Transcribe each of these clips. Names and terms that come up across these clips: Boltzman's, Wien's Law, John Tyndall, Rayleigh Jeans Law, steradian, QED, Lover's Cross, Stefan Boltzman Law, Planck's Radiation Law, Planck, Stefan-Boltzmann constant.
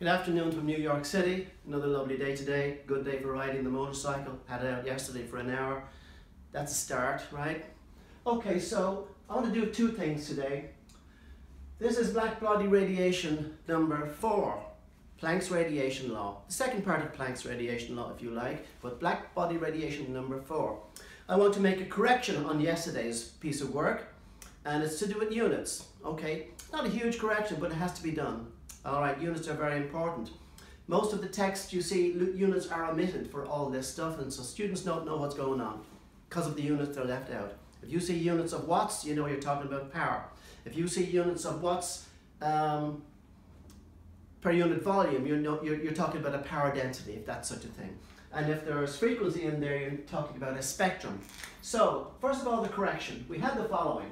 Good afternoon from New York City. Another lovely day today. Good day for riding the motorcycle. Had it out yesterday for an hour. That's a start, right? Okay, so I want to do two things today. This is black body radiation number 4, Planck's Radiation Law. The second part of Planck's Radiation Law, if you like, but black body radiation number 4. I want to make a correction on yesterday's piece of work, and it's to do with units, okay? Not a huge correction, but it has to be done. All right, units are very important. Most of the text you see, units are omitted for all this stuff, and so students don't know what's going on. Because of the units, they're left out. If you see units of watts, you know you're talking about power. If you see units of watts per unit volume, you know, you're talking about a power density, if that's such a thing. And if there is frequency in there, you're talking about a spectrum. So, first of all, the correction. We had the following.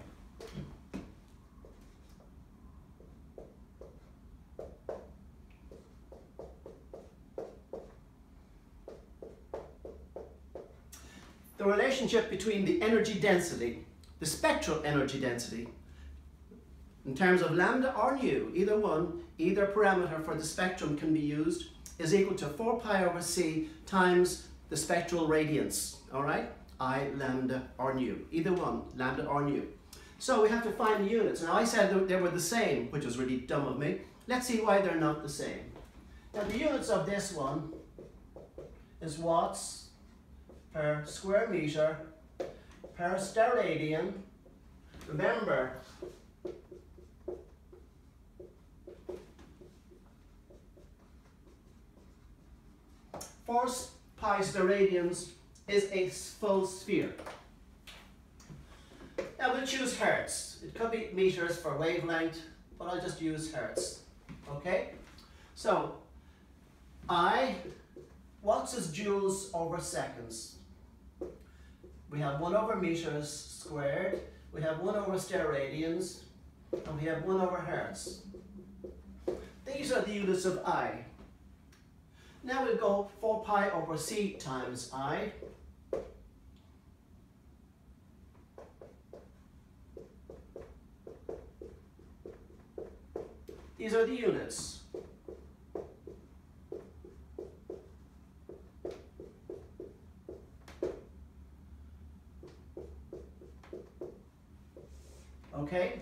The relationship between the energy density, the spectral energy density, in terms of lambda or nu, either one, either parameter for the spectrum can be used, is equal to 4 pi over c times the spectral radiance, all right? I, lambda or nu, either one, lambda or nu. So we have to find the units. Now I said they were the same, which was really dumb of me. Let's see why they're not the same. Now the units of this one is watts per square meter per steradian. Remember, force pi steradians is a full sphere. Now we'll choose hertz. It could be meters for wavelength, but I'll just use hertz. Okay? So, watts is joules over seconds. We have 1 over meters squared, we have 1 over steradians, and we have 1 over hertz. These are the units of I. Now we'll go 4 pi over c times I. These are the units. Okay?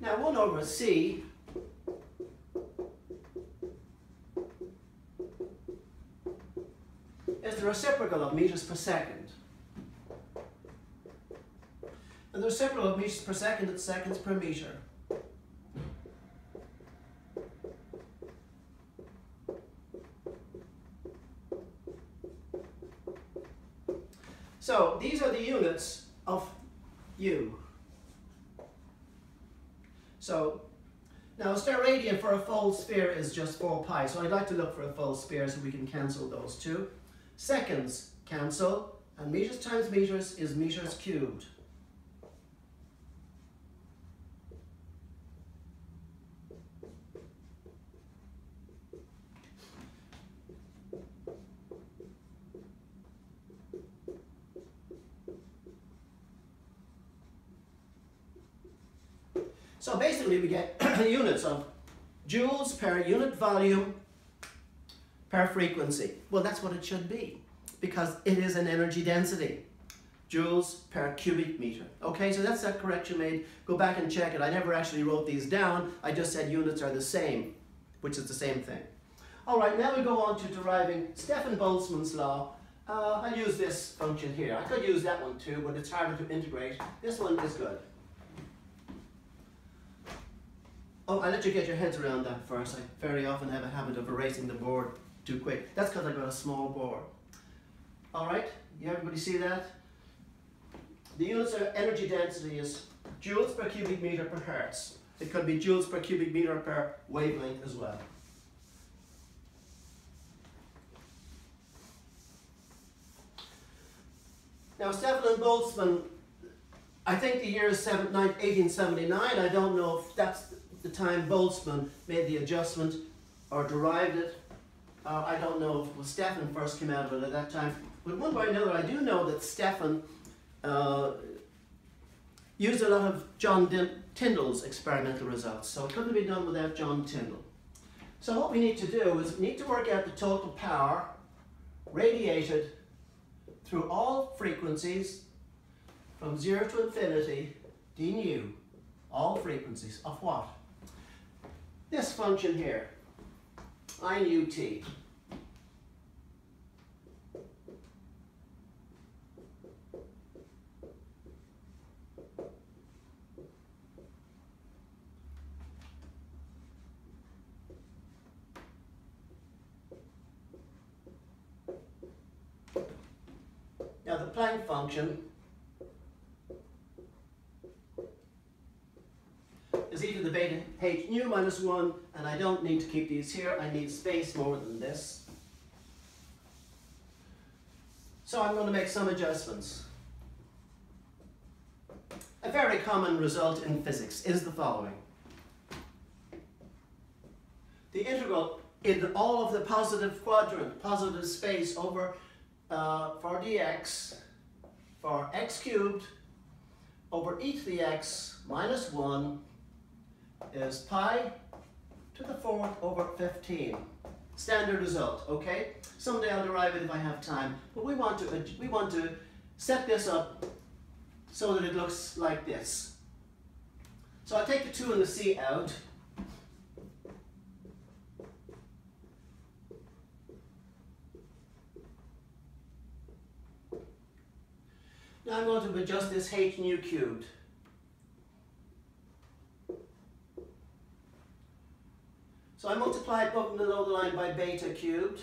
Now 1 over c is the reciprocal of meters per second. And the reciprocal of meters per second is seconds per meter. So these are the units of u. So, now a steradian for a full sphere is just 4 pi, so I'd like to look for a full sphere so we can cancel those two. Seconds cancel, and meters times meters is meters cubed. So basically we get units of joules per unit volume per frequency. Well, that's what it should be because it is an energy density. Joules per cubic meter. Okay, so that's that correction made. Go back and check it. I never actually wrote these down. I just said units are the same, which is the same thing. All right, now we go on to deriving Stefan-Boltzmann's law. I'll use this function here. I could use that one too, but it's harder to integrate. This one is good. Oh, I'll let you get your heads around that first. I very often have a habit of erasing the board too quick. That's because I've got a small board. All right, everybody see that? The units of energy density is joules per cubic meter per hertz. It could be joules per cubic meter per wavelength as well. Now, Stefan and Boltzmann, I think the year is 1879. I don't know if that's the time Boltzmann made the adjustment or derived it. I don't know if Stefan first came out of it at that time, but one way or another I do know that Stefan used a lot of John Tyndall's experimental results, so it couldn't be done without John Tyndall. So what we need to do is we need to work out the total power radiated through all frequencies from 0 to infinity, d nu, all frequencies of what? This function here, I nu t. Now the Planck function is e to the beta h nu minus 1, and I don't need to keep these here, I need space more than this. So I'm going to make some adjustments. A very common result in physics is the following. The integral in all of the positive quadrant, positive space over for dx, for x cubed over e to the x minus 1 is pi to the 4th over 15. Standard result, okay? Someday I'll derive it if I have time, but we want to set this up so that it looks like this. So I take the 2 and the c out. I'm going to adjust this h nu cubed. So I multiply it above and below the line by beta cubed,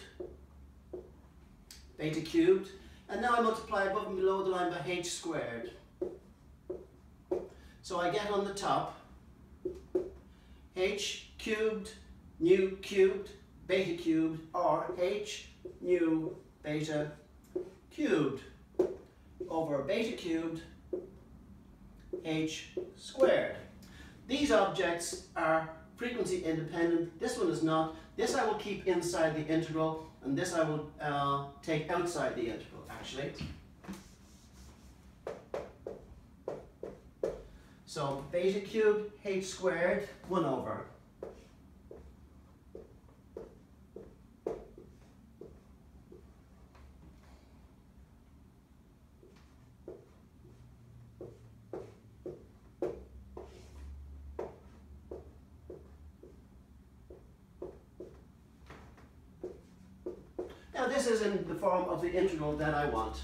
and now I multiply above and below the line by h squared. So I get on the top h cubed nu cubed beta cubed, or h nu beta cubed over beta cubed h squared. These objects are frequency independent. This one is not. This I will keep inside the integral, and this I will take outside the integral, actually. So beta cubed h squared 1 over. This is in the form of the integral that I want.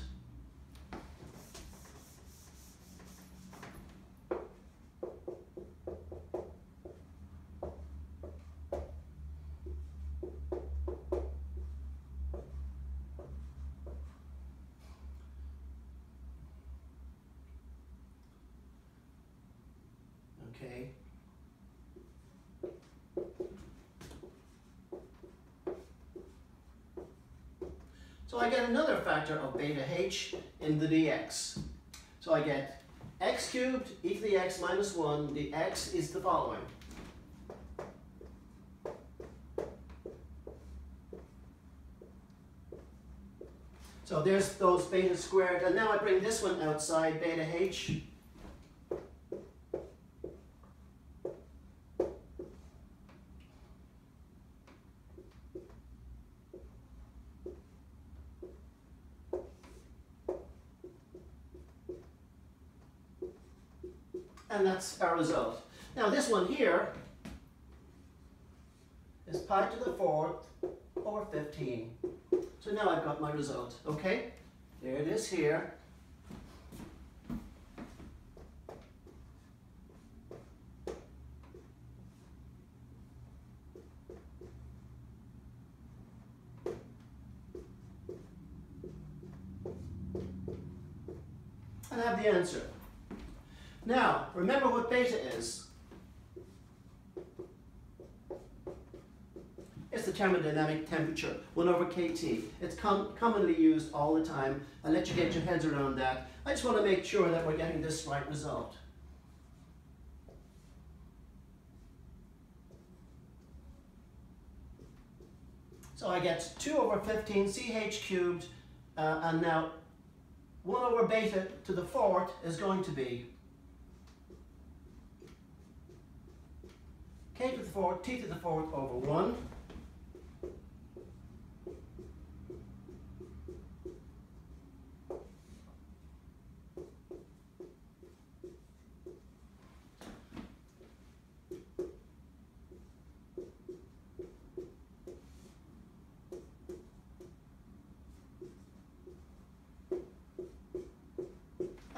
Okay. So I get another factor of beta h in the dx. So I get x cubed e to the x minus 1, the x is the following. So there's those beta squared, and now I bring this one outside, beta h. And that's our result. Now this one here is pi to the 4th over 15. So now I've got my result, okay? There it is here. And I have the answer. Now, remember what beta is. It's the thermodynamic temperature, 1 over kT. It's commonly used all the time. I'll let you get your heads around that. I just want to make sure that we're getting this right result. So I get 2 over 15 CH cubed, and now 1 over beta to the 4th is going to be k to the 4th, t to the 4th over 1.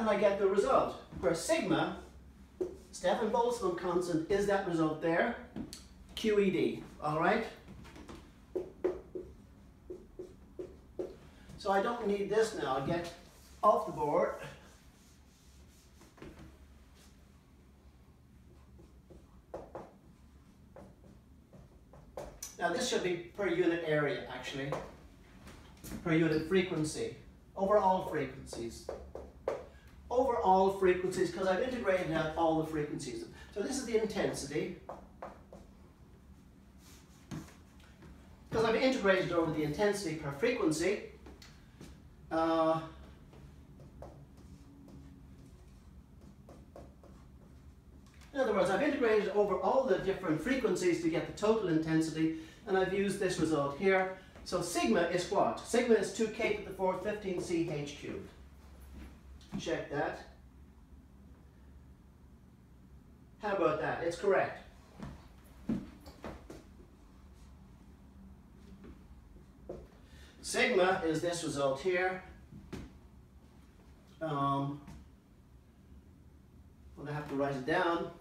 and I get the result, where sigma, Stefan-Boltzmann constant, is that result there, QED, all right? So I don't need this now, I'll get off the board. Now this should be per unit area, actually, per unit frequency, over all frequencies. Over all frequencies, because I've integrated out all the frequencies. So this is the intensity, because I've integrated over the intensity per frequency. In other words, I've integrated over all the different frequencies to get the total intensity, and I've used this result here. So sigma is what? Sigma is 2k to the fourth, 15ch cubed. Check that. How about that? It's correct. Sigma is this result here. Well, I have to write it down.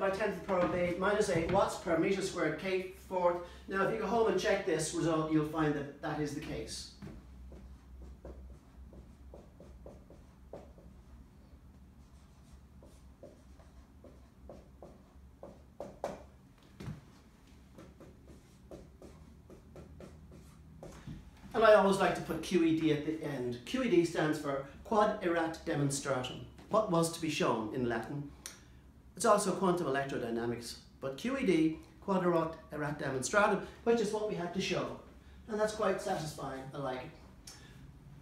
By 10 to the power of 8 minus 8 watts per meter squared K fourth. Now if you go home and check this result, you'll find that that is the case. And I always like to put QED at the end. QED stands for quod erat demonstratum, what was to be shown in Latin. It's also quantum electrodynamics, but QED, quod erat demonstratum, which is what we had to show. And that's quite satisfying, I like it.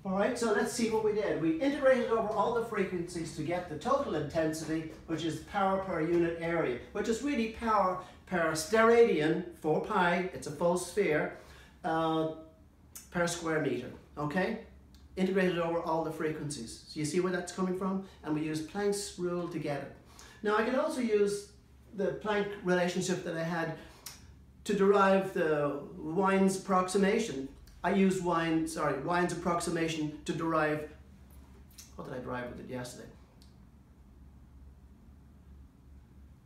All right, so let's see what we did. We integrated over all the frequencies to get the total intensity, which is power per unit area, which is really power per steradian, 4 pi, it's a full sphere, per square meter, okay? Integrated over all the frequencies. So you see where that's coming from? And we use Planck's rule to get it. Now I can also use the Planck relationship that I had to derive the Wien's approximation. I used Wien's approximation to derive, what did I derive with it yesterday?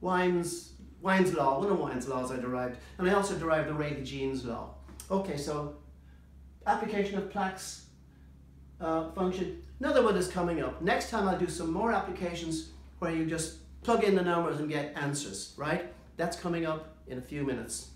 Wien's Law, one of Wien's Laws I derived, and I also derived the Rayleigh Jeans Law. Okay, so application of Planck's function. Another one is coming up. Next time I'll do some more applications where you just plug in the numbers and get answers, right? That's coming up in a few minutes.